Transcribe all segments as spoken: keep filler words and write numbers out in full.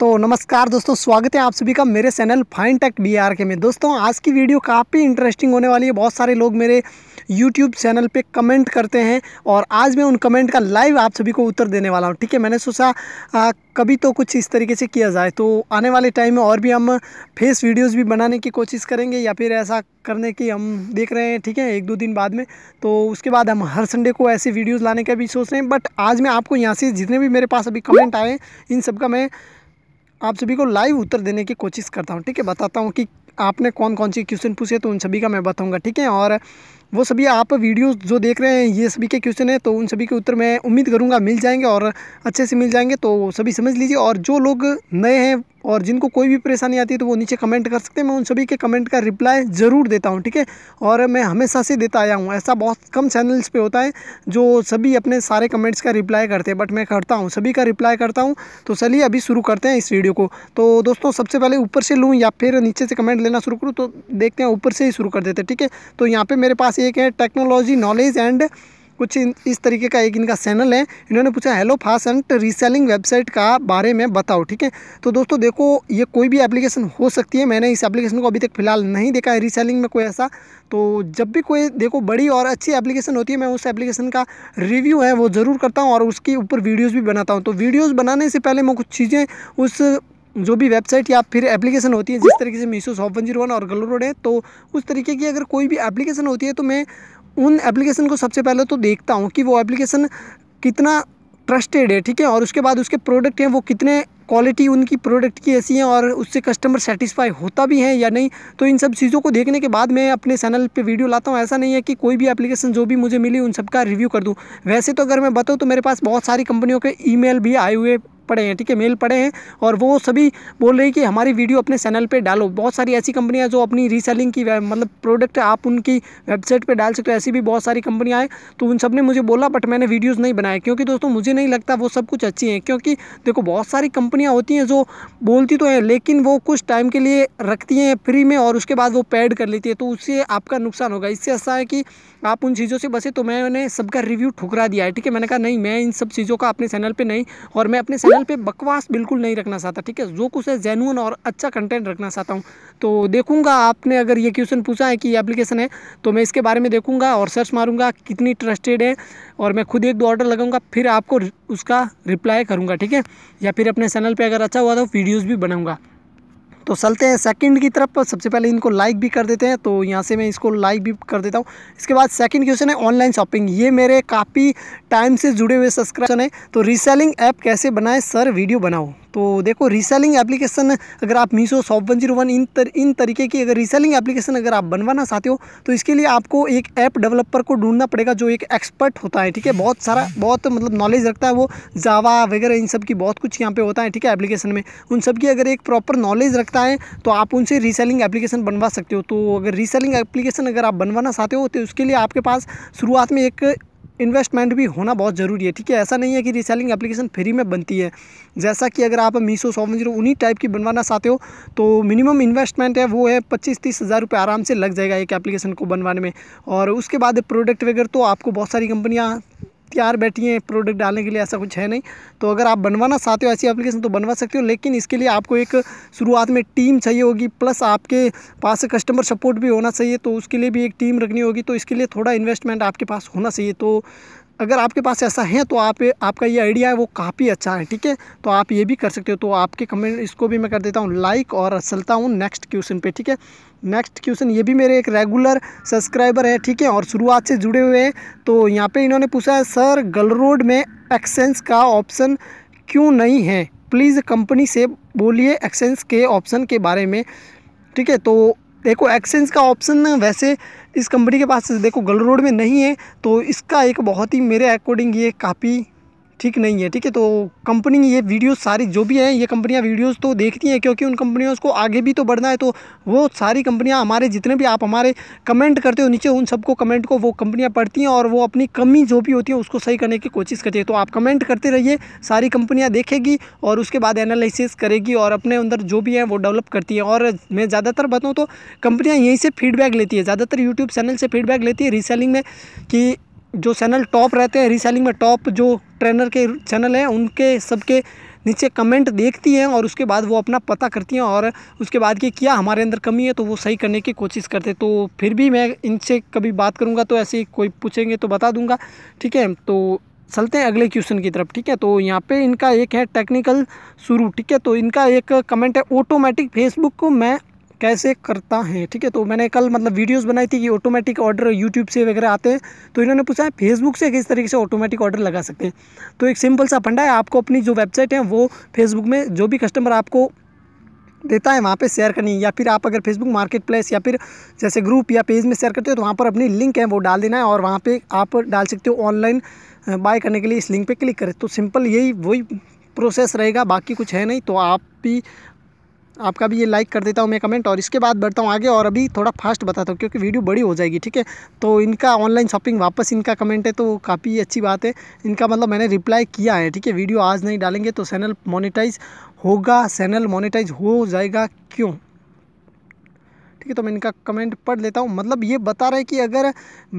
तो नमस्कार दोस्तों, स्वागत है आप सभी का मेरे चैनल फाइनटेक बीआरके में। दोस्तों आज की वीडियो काफ़ी इंटरेस्टिंग होने वाली है। बहुत सारे लोग मेरे यूट्यूब चैनल पे कमेंट करते हैं और आज मैं उन कमेंट का लाइव आप सभी को उत्तर देने वाला हूँ। ठीक है, मैंने सोचा आ, कभी तो कुछ इस तरीके से किया जाए। तो आने वाले टाइम में और भी हम फेस वीडियोज़ भी बनाने की कोशिश करेंगे या फिर ऐसा करने की हम देख रहे हैं। ठीक है, एक दो दिन बाद में, तो उसके बाद हम हर संडे को ऐसे वीडियोज़ लाने का भी सोच रहे हैं। बट आज मैं आपको यहाँ से जितने भी मेरे पास अभी कमेंट आए हैं इन सब का मैं आप सभी को लाइव उत्तर देने की कोशिश करता हूं। ठीक है, बताता हूं कि आपने कौन कौन सी क्वेश्चन पूछे, तो उन सभी का मैं बताऊंगा। ठीक है, और वो सभी आप वीडियोस जो देख रहे हैं ये सभी के क्वेश्चन हैं, तो उन सभी के उत्तर मैं उम्मीद करूंगा मिल जाएंगे और अच्छे से मिल जाएंगे। तो सभी समझ लीजिए, और जो लोग नए हैं और जिनको कोई भी परेशानी आती है तो वो नीचे कमेंट कर सकते हैं। मैं उन सभी के कमेंट का रिप्लाई ज़रूर देता हूं। ठीक है, और मैं हमेशा से देता आया हूं। ऐसा बहुत कम चैनल्स पे होता है जो सभी अपने सारे कमेंट्स का रिप्लाई करते हैं, बट मैं करता हूं, सभी का रिप्लाई करता हूं। तो चलिए अभी शुरू करते हैं इस वीडियो को। तो दोस्तों सबसे पहले ऊपर से लूँ या फिर नीचे से कमेंट लेना शुरू करूँ? तो देखते हैं, ऊपर से ही शुरू कर देते हैं। ठीक है, तो यहाँ पर मेरे पास एक है टेक्नोलॉजी नॉलेज एंड कुछ इस तरीके का एक इनका चैनल है। इन्होंने पूछा hello fast and reselling website का बारे में बताओ। ठीक है, तो दोस्तों देखो ये कोई भी एप्लीकेशन हो सकती है। मैंने इस एप्लीकेशन को अभी तक फिलहाल नहीं देखा है रीसेलिंग में कोई ऐसा। तो जब भी कोई देखो बड़ी और अच्छी एप्लीकेशन होती है, मैं उस एप्लीकेशन का रिव्यू है वो ज़रूर करता हूँ और उसके ऊपर वीडियोज़ भी बनाता हूँ। तो वीडियोज़ बनाने से पहले मैं कुछ चीज़ें उस जो भी वेबसाइट या फिर एप्लीकेशन होती है, जिस तरीके से Meesho, shop one O one और ग्लोरोड है, तो उस तरीके की अगर कोई भी एप्लीकेशन होती है तो मैं उन एप्लीकेशन को सबसे पहले तो देखता हूँ कि वो एप्लीकेशन कितना ट्रस्टेड है। ठीक है, और उसके बाद उसके प्रोडक्ट हैं वो कितने क्वालिटी उनकी प्रोडक्ट की ऐसी है और उससे कस्टमर सेटिस्फाई होता भी है या नहीं। तो इन सब चीज़ों को देखने के बाद मैं अपने चैनल पे वीडियो लाता हूँ। ऐसा नहीं है कि कोई भी एप्लीकेशन जो भी मुझे मिली उन सबका रिव्यू कर दूँ। वैसे तो अगर मैं बताऊँ तो मेरे पास बहुत सारी कंपनियों के ईमेल भी आए हुए पड़े हैं। ठीक है, मेल पड़े हैं और वो सभी बोल रहे हैं कि हमारी वीडियो अपने चैनल पे डालो। बहुत सारी ऐसी कंपनियां जो अपनी रीसेलिंग की मतलब प्रोडक्ट आप उनकी वेबसाइट पे डाल सकते हो, ऐसी भी बहुत सारी कंपनियां हैं। तो उन सब ने मुझे बोला, बट मैंने वीडियोस नहीं बनाए क्योंकि दोस्तों मुझे नहीं लगता वो सब कुछ अच्छी हैं। क्योंकि देखो बहुत सारी कंपनियाँ होती हैं जो बोलती तो हैं लेकिन वो कुछ टाइम के लिए रखती हैं फ्री में और उसके बाद वो पैड कर लेती है, तो उससे आपका नुकसान होगा। इससे अच्छा है कि आप उन चीज़ों से बचें। तो मैंने सबका रिव्यू ठुकरा दिया है। ठीक है, मैंने कहा नहीं, मैं इन सब चीज़ों का अपने चैनल पर नहीं और मैं अपने चैनल पे बकवास बिल्कुल नहीं रखना चाहता। ठीक है, जो कुछ है जेन्युइन और अच्छा कंटेंट रखना चाहता हूँ। तो देखूंगा, आपने अगर ये क्वेश्चन पूछा है कि ये एप्लीकेशन है तो मैं इसके बारे में देखूंगा और सर्च मारूंगा कितनी ट्रस्टेड है और मैं खुद एक दो ऑर्डर लगाऊंगा, फिर आपको उसका रिप्लाई करूँगा। ठीक है, या फिर अपने चैनल पर अगर अच्छा हुआ तो वीडियोज़ भी बनाऊँगा। तो चलते हैं सेकंड की तरफ। सबसे पहले इनको लाइक भी कर देते हैं, तो यहाँ से मैं इसको लाइक भी कर देता हूँ। इसके बाद सेकंड क्वेश्चन है ऑनलाइन शॉपिंग। ये मेरे काफ़ी टाइम से जुड़े हुए सब्सक्राइबर हैं। तो रीसेलिंग ऐप कैसे बनाएं सर, वीडियो बनाओ। तो देखो रीसेलिंग एप्लीकेशन अगर आप Meesho, shop one O one इन तर, इन तरीके की अगर रीसेलिंग एप्लीकेशन अगर आप बनवाना चाहते हो तो इसके लिए आपको एक ऐप डेवलपर को ढूंढना पड़ेगा जो एक एक्सपर्ट होता है। ठीक है, बहुत सारा बहुत मतलब नॉलेज रखता है वो, जावा वगैरह इन सब की बहुत कुछ यहाँ पे होता है। ठीक है, एप्लीकेशन में उन सब की अगर एक प्रॉपर नॉलेज रखता है तो आप उनसे रीसेलिंग एप्लीकेशन बनवा सकते हो। तो अगर रीसेलिंग एप्लीकेशन अगर आप बनवाना चाहते हो तो उसके लिए आपके पास शुरुआत में एक इन्वेस्टमेंट भी होना बहुत ज़रूरी है। ठीक है, ऐसा नहीं है कि रीसेलिंग एप्लीकेशन फ्री में बनती है। जैसा कि अगर आप Meesho, shop one O one उन्हीं टाइप की बनवाना चाहते हो तो मिनिमम इन्वेस्टमेंट है वो है पच्चीस तीस हज़ार रुपये आराम से लग जाएगा एक एप्लीकेशन को बनवाने में। और उसके बाद प्रोडक्ट वगैरह तो आपको बहुत सारी कंपनियाँ तैयार बैठी हैं प्रोडक्ट डालने के लिए, ऐसा कुछ है नहीं। तो अगर आप बनवाना चाहते हो ऐसी एप्लीकेशन तो बनवा सकते हो, लेकिन इसके लिए आपको एक शुरुआत में टीम चाहिए होगी, प्लस आपके पास कस्टमर सपोर्ट भी होना चाहिए। तो उसके लिए भी एक टीम रखनी होगी, तो इसके लिए थोड़ा इन्वेस्टमेंट आपके पास होना चाहिए। तो अगर आपके पास ऐसा है तो आप आपका ये आइडिया है वो काफ़ी अच्छा है। ठीक है, तो आप ये भी कर सकते हो। तो आपके कमेंट इसको भी मैं कर देता हूँ लाइक और चलता हूँ नेक्स्ट क्वेश्चन पे। ठीक है, नेक्स्ट क्वेश्चन ये भी मेरे एक रेगुलर सब्सक्राइबर है। ठीक है, और शुरुआत से जुड़े हुए हैं। तो यहाँ पे इन्होंने पूछा है सर ग्लोरोड में एक्सचेंज का ऑप्शन क्यों नहीं है, प्लीज़ कंपनी से बोलिए एक्सचेंज के ऑप्शन के बारे में। ठीक है, तो देखो एक्सचेंज का ऑप्शन वैसे इस कंपनी के पास देखो ग्लोरोड में नहीं है, तो इसका एक बहुत ही मेरे अकॉर्डिंग ये काफ़ी ठीक नहीं है। ठीक है, तो कंपनी ये वीडियोस सारी जो भी हैं ये कंपनियां वीडियोस तो देखती हैं क्योंकि उन कंपनियों को आगे भी तो बढ़ना है। तो वो सारी कंपनियां हमारे जितने भी आप हमारे कमेंट करते हो नीचे उन सबको कमेंट को वो कंपनियां पढ़ती हैं और वो अपनी कमी जो भी होती है उसको सही करने की कोशिश करती है। तो आप कमेंट करते रहिए, सारी कंपनियाँ देखेगी और उसके बाद एनालिसिस करेगी और अपने अंदर जो भी है वो डेवलप करती है। और मैं ज़्यादातर बताऊँ तो कंपनियाँ यहीं से फीडबैक लेती है, ज़्यादातर यूट्यूब चैनल से फीडबैक लेती है रीसेलिंग में। कि जो चैनल टॉप रहते हैं रीसेलिंग में, टॉप जो ट्रेनर के चैनल हैं उनके सबके नीचे कमेंट देखती हैं और उसके बाद वो अपना पता करती हैं और उसके बाद कि क्या हमारे अंदर कमी है तो वो सही करने की कोशिश करते। तो फिर भी मैं इनसे कभी बात करूँगा तो ऐसे कोई पूछेंगे तो बता दूँगा, ठीक है। तो चलते हैं अगले क्वेश्चन की तरफ, ठीक है। तो यहाँ पे इनका एक है टेक्निकल शुरू, ठीक है। तो इनका एक कमेंट है ऑटोमेटिक फेसबुक को मैं कैसे करता है, ठीक है। तो मैंने कल मतलब वीडियोस बनाई थी कि ऑटोमेटिक ऑर्डर यूट्यूब से वगैरह आते हैं, तो इन्होंने पूछा है फेसबुक से किस तरीके से ऑटोमेटिक ऑर्डर लगा सकते हैं। तो एक सिंपल सा फंडा है, आपको अपनी जो वेबसाइट है वो फेसबुक में जो भी कस्टमर आपको देता है वहाँ पे शेयर करनी, या फिर आप अगर फेसबुक मार्केट प्लेस या फिर जैसे ग्रुप या पेज में शेयर करते हो तो वहाँ पर अपनी लिंक है वो डाल देना है और वहाँ पे आप डाल सकते हो ऑनलाइन बाय करने के लिए इस लिंक पे क्लिक करें। तो सिंपल यही वही प्रोसेस रहेगा, बाकी कुछ है नहीं। तो आप भी आपका भी ये लाइक कर देता हूँ मैं कमेंट, और इसके बाद बढ़ता हूँ आगे और अभी थोड़ा फास्ट बताता हूँ क्योंकि वीडियो बड़ी हो जाएगी, ठीक है। तो इनका ऑनलाइन शॉपिंग वापस इनका कमेंट है तो काफ़ी अच्छी बात है, इनका मतलब मैंने रिप्लाई किया है, ठीक है। वीडियो आज नहीं डालेंगे तो चैनल मोनेटाइज होगा, चैनल मोनेटाइज हो जाएगा क्यों, ठीक है। तो मैं इनका कमेंट पढ़ लेता हूँ, मतलब ये बता रहे कि अगर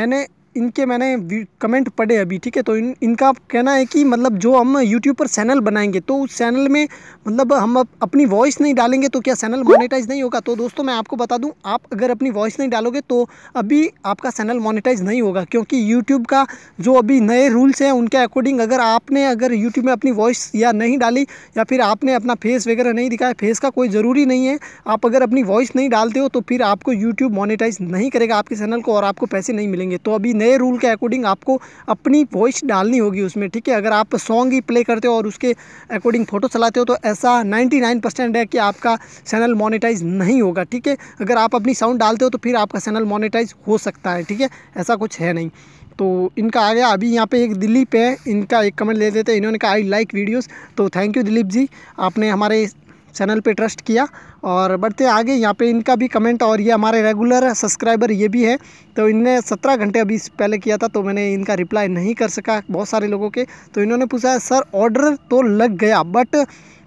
मैंने इनके मैंने कमेंट पढ़े अभी, ठीक है। तो इन इनका कहना है कि मतलब जो हम यूट्यूब पर चैनल बनाएंगे तो उस चैनल में मतलब हम अपनी वॉइस नहीं डालेंगे तो क्या चैनल मोनेटाइज नहीं होगा। तो दोस्तों मैं आपको बता दूं, आप अगर अपनी वॉइस नहीं डालोगे तो अभी आपका चैनल मोनेटाइज नहीं होगा, क्योंकि यूट्यूब का जो अभी नए रूल्स हैं उनके अकॉर्डिंग अगर आपने अगर यूट्यूब में अपनी वॉइस या नहीं डाली या फिर आपने अपना फेस वगैरह नहीं दिखाया, फेस का कोई ज़रूरी नहीं है, आप अगर अपनी वॉइस नहीं डालते हो तो फिर आपको यूट्यूब मोनेटाइज नहीं करेगा आपके चैनल को और आपको पैसे नहीं मिलेंगे। तो अभी नए रूल के अकॉर्डिंग आपको अपनी वॉइस डालनी होगी उसमें, ठीक है। अगर आप सॉन्ग ही प्ले करते हो और उसके अकॉर्डिंग फ़ोटो चलाते हो तो ऐसा निन्यानवे परसेंट है कि आपका चैनल मोनेटाइज नहीं होगा, ठीक है। अगर आप अपनी साउंड डालते हो तो फिर आपका चैनल मोनेटाइज हो सकता है, ठीक है, ऐसा कुछ है नहीं। तो इनका आ गया। अभी यहाँ पे एक दिलीप है, इनका एक कमेंट ले देते हैं, इन्होंने कहा आई लाइक वीडियोज़। तो थैंक यू दिलीप जी, आपने हमारे चैनल पे ट्रस्ट किया। और बढ़ते आगे, यहाँ पे इनका भी कमेंट, और ये हमारे रेगुलर सब्सक्राइबर ये भी है, तो इनने सत्रह घंटे अभी पहले किया था तो मैंने इनका रिप्लाई नहीं कर सका बहुत सारे लोगों के। तो इन्होंने पूछा है सर ऑर्डर तो लग गया बट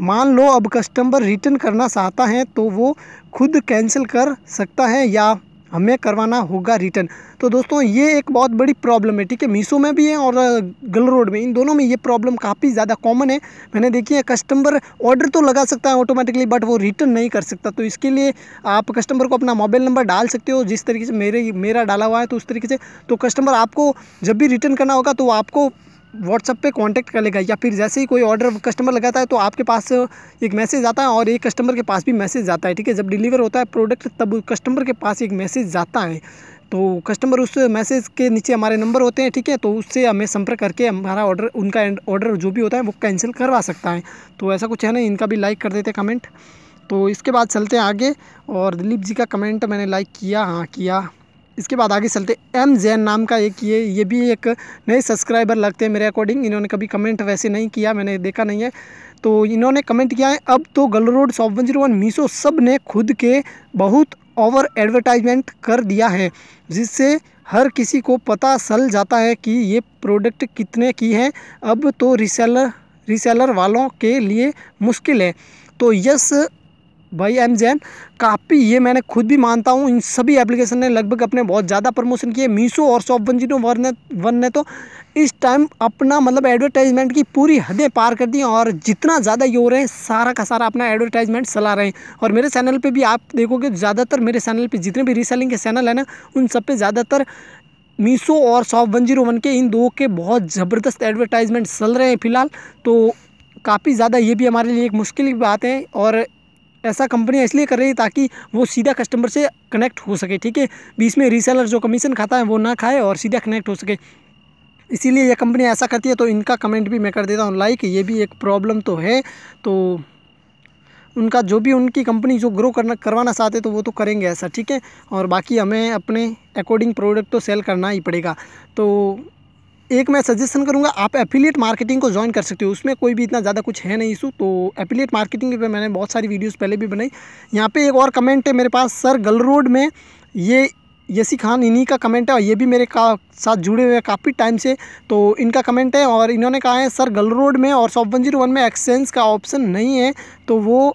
मान लो अब कस्टमर रिटर्न करना चाहता है तो वो खुद कैंसिल कर सकता है या हमें करवाना होगा रिटर्न। तो दोस्तों ये एक बहुत बड़ी प्रॉब्लम है, ठीक है। मीशो में भी है और ग्लोरोड में, इन दोनों में ये प्रॉब्लम काफ़ी ज़्यादा कॉमन है, मैंने देखी है। कस्टमर ऑर्डर तो लगा सकता है ऑटोमेटिकली बट वो रिटर्न नहीं कर सकता। तो इसके लिए आप कस्टमर को अपना मोबाइल नंबर डाल सकते हो जिस तरीके से मेरे मेरा डाला हुआ है, तो उस तरीके से तो कस्टमर आपको जब भी रिटर्न करना होगा तो आपको व्हाट्सअप पे कांटेक्ट कर लेगा, या फिर जैसे ही कोई ऑर्डर कस्टमर लगाता है तो आपके पास एक मैसेज आता है और एक कस्टमर के पास भी मैसेज आता है, ठीक है। जब डिलीवर होता है प्रोडक्ट तब कस्टमर के पास एक मैसेज जाता है, तो कस्टमर उस मैसेज के नीचे हमारे नंबर होते हैं, ठीक है, तो उससे हमें संपर्क करके हमारा ऑर्डर उनका ऑर्डर जो भी होता है वो कैंसिल करवा सकता है। तो ऐसा कुछ है ना, इनका भी लाइक कर देते हैं कमेंट। तो इसके बाद चलते हैं आगे, और दिलीप जी का कमेंट मैंने लाइक किया, हाँ किया। इसके बाद आगे चलते एम जैन नाम का एक ये ये भी एक नए सब्सक्राइबर लगते हैं मेरे अकॉर्डिंग, इन्होंने कभी कमेंट वैसे नहीं किया, मैंने देखा नहीं है। तो इन्होंने कमेंट किया है अब तो GlowRoad, shop one O one, Meesho सब ने खुद के बहुत ओवर एडवर्टाइजमेंट कर दिया है जिससे हर किसी को पता चल जाता है कि ये प्रोडक्ट कितने की है, अब तो रिसेलर रिसेलर वालों के लिए मुश्किल है। तो यस भाई एम जैन, काफ़ी ये मैंने खुद भी मानता हूँ, इन सभी एप्लीकेशन ने लगभग अपने बहुत ज़्यादा प्रमोशन किए। मीशो और शॉप वन ओ वन ने वन ने तो इस टाइम अपना मतलब एडवर्टाइजमेंट की पूरी हदें पार कर दी और जितना ज़्यादा ये हो रहे हैं सारा का सारा अपना एडवर्टाइजमेंट चला रहे हैं। और मेरे चैनल पे भी आप देखोगे ज़्यादातर मेरे चैनल पर जितने भी रीसेलिंग के चैनल हैं ना उन सब पे ज़्यादातर मीशो और शॉप वन ओ वन के इन दो के बहुत ज़बरदस्त एडवर्टाइजमेंट चल रहे हैं फ़िलहाल। तो काफ़ी ज़्यादा ये भी हमारे लिए एक मुश्किल की बात है, और ऐसा कंपनियां इसलिए कर रही है ताकि वो सीधा कस्टमर से कनेक्ट हो सके, ठीक है। बीच में रीसेलर जो कमीशन खाता है वो ना खाए और सीधा कनेक्ट हो सके, इसीलिए ये कंपनी ऐसा करती है। तो इनका कमेंट भी मैं कर देता हूँ लाइक, ये भी एक प्रॉब्लम तो है। तो उनका जो भी उनकी कंपनी जो ग्रो करना करवाना चाहते तो वो तो करेंगे ऐसा, ठीक है। और बाकी हमें अपने अकॉर्डिंग प्रोडक्ट तो सेल करना ही पड़ेगा। तो एक मैं सजेशन करूंगा, आप एफिलिएट मार्केटिंग को ज्वाइन कर सकते हो, उसमें कोई भी इतना ज़्यादा कुछ है नहीं इशू। तो एफिलिएट मार्केटिंग पे मैंने बहुत सारी वीडियोस पहले भी बनाई। यहाँ पे एक और कमेंट है मेरे पास, सर ग्लोरोड में ये यसी खान, इन्हीं का कमेंट है और ये भी मेरे का साथ जुड़े हुए हैं काफ़ी टाइम से, तो इनका कमेंट है। और इन्होंने कहा है सर ग्लोरोड में और शॉप वन ओ वन में एक्सचेंज का ऑप्शन नहीं है तो वो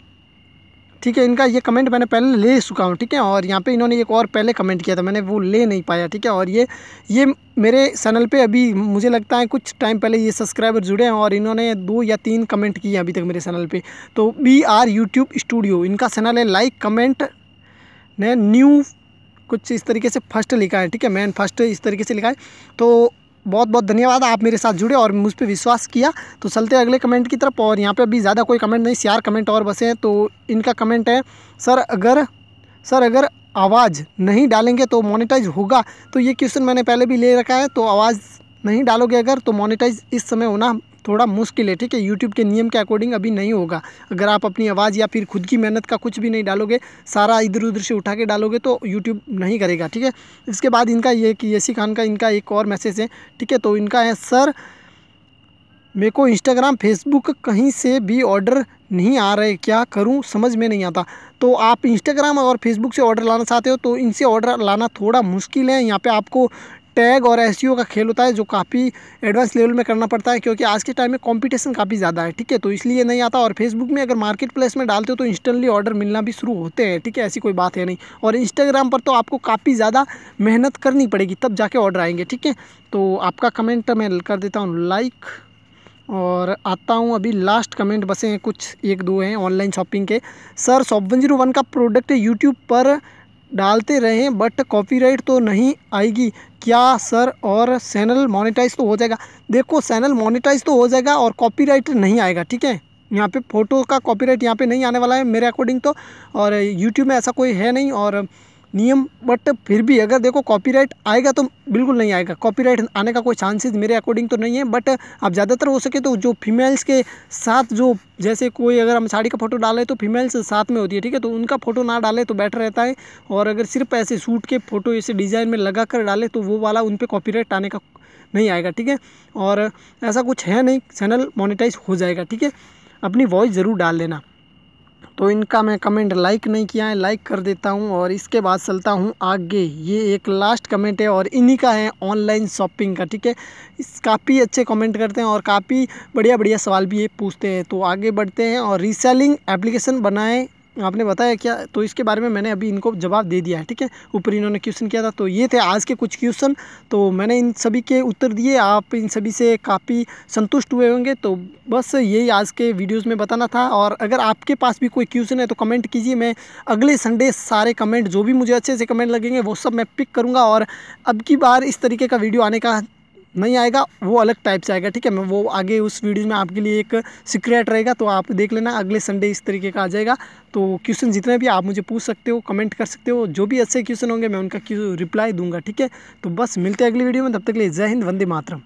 ठीक है, इनका ये कमेंट मैंने पहले ले चुका हूँ ठीक है। और यहाँ पे इन्होंने एक और पहले कमेंट किया था, मैंने वो ले नहीं पाया ठीक है। और ये ये मेरे चैनल पे अभी मुझे लगता है कुछ टाइम पहले ये सब्सक्राइबर जुड़े हैं और इन्होंने दो या तीन कमेंट किए अभी तक मेरे चैनल पे। तो बी आर यूट्यूब स्टूडियो इनका चैनल है, लाइक कमेंट ने न्यू कुछ इस तरीके से फर्स्ट लिखा है ठीक है, मैन फर्स्ट इस तरीके से लिखा है। तो बहुत बहुत धन्यवाद, आप मेरे साथ जुड़े और मुझ पर विश्वास किया। तो चलते हैं अगले कमेंट की तरफ। और यहाँ पे अभी ज़्यादा कोई कमेंट नहीं, चार कमेंट और बसे हैं। तो इनका कमेंट है, सर अगर सर अगर आवाज़ नहीं डालेंगे तो मोनेटाइज होगा? तो ये क्वेश्चन मैंने पहले भी ले रखा है। तो आवाज़ नहीं डालोगे अगर तो मोनेटाइज इस समय होना थोड़ा मुश्किल है ठीक है, यूट्यूब के नियम के अकॉर्डिंग अभी नहीं होगा। अगर आप अपनी आवाज़ या फिर खुद की मेहनत का कुछ भी नहीं डालोगे, सारा इधर उधर से उठा के डालोगे तो यूट्यूब नहीं करेगा ठीक है। इसके बाद इनका ये कि येसी खान का इनका एक और मैसेज है ठीक है। तो इनका है, सर मेरे को इंस्टाग्राम फेसबुक कहीं से भी ऑर्डर नहीं आ रहे, क्या करूं समझ में नहीं आता। तो आप इंस्टाग्राम और फेसबुक से ऑर्डर लाना चाहते हो तो इनसे ऑर्डर लाना थोड़ा मुश्किल है। यहाँ पे आपको टैग और एसईओ का खेल होता है जो काफ़ी एडवांस लेवल में करना पड़ता है, क्योंकि आज के टाइम में कंपटीशन काफ़ी ज़्यादा है ठीक है। तो इसलिए नहीं आता। और फेसबुक में अगर मार्केट प्लेस में डालते हो तो इंस्टेंटली ऑर्डर मिलना भी शुरू होते हैं ठीक है, ऐसी कोई बात है नहीं। और इंस्टाग्राम पर तो आपको काफ़ी ज़्यादा मेहनत करनी पड़ेगी तब जाके ऑर्डर आएंगे ठीक है। तो आपका कमेंट मैं कर देता हूँ लाइक, और आता हूँ अभी लास्ट कमेंट बसे हैं कुछ एक दो हैं ऑनलाइन शॉपिंग के। Sir shop one O one का प्रोडक्ट यूट्यूब पर डालते रहें बट कॉपीराइट तो नहीं आएगी क्या सर, और चैनल मोनेटाइज तो हो जाएगा? देखो चैनल मोनेटाइज तो हो जाएगा और कॉपीराइट नहीं आएगा ठीक है। यहाँ पे फ़ोटो का कॉपीराइट यहाँ पे नहीं आने वाला है मेरे अकॉर्डिंग तो, और यूट्यूब में ऐसा कोई है नहीं और नियम। बट फिर भी अगर देखो कॉपीराइट आएगा तो बिल्कुल नहीं आएगा, कॉपीराइट आने का कोई चांसेस मेरे अकॉर्डिंग तो नहीं है। बट आप ज़्यादातर हो सके तो जो फीमेल्स के साथ, जो जैसे कोई अगर हम साड़ी का फ़ोटो डालें तो फीमेल्स साथ में होती है ठीक है, तो उनका फ़ोटो ना डालें तो बेटर रहता है। और अगर सिर्फ ऐसे सूट के फ़ोटो ऐसे डिज़ाइन में लगा कर डालें तो वो वाला उन पर कॉपीराइट आने का नहीं आएगा ठीक है। और ऐसा कुछ है नहीं, चैनल मोनेटाइज हो जाएगा ठीक है, अपनी वॉइस ज़रूर डाल देना। तो इनका मैं कमेंट लाइक नहीं किया है, लाइक कर देता हूं। और इसके बाद चलता हूं आगे, ये एक लास्ट कमेंट है और इन्हीं का है ऑनलाइन शॉपिंग का ठीक है। इस काफ़ी अच्छे कमेंट करते हैं और काफ़ी बढ़िया बढ़िया सवाल भी ये पूछते हैं। तो आगे बढ़ते हैं। और रीसेलिंग एप्लीकेशन बनाए आपने बताया क्या? तो इसके बारे में मैंने अभी इनको जवाब दे दिया है ठीक है, ऊपर इन्होंने क्वेश्चन किया था। तो ये थे आज के कुछ क्वेश्चन, तो मैंने इन सभी के उत्तर दिए, आप इन सभी से काफ़ी संतुष्ट हुए होंगे। तो बस यही आज के वीडियोस में बताना था। और अगर आपके पास भी कोई क्वेश्चन है तो कमेंट कीजिए, मैं अगले संडे सारे कमेंट जो भी मुझे अच्छे से कमेंट लगेंगे वो सब मैं पिक करूँगा। और अब की बार इस तरीके का वीडियो आने का नहीं आएगा, वो अलग टाइप से आएगा ठीक है। मैं वो आगे उस वीडियो में आपके लिए एक सीक्रेट रहेगा, तो आप देख लेना, अगले संडे इस तरीके का आ जाएगा। तो क्वेश्चन जितने भी आप मुझे पूछ सकते हो, कमेंट कर सकते हो, जो भी अच्छे क्वेश्चन होंगे मैं उनका रिप्लाई दूंगा ठीक है। तो बस मिलते हैं अगली वीडियो में, तब तक के लिए जय हिंद, वंदे मातरम।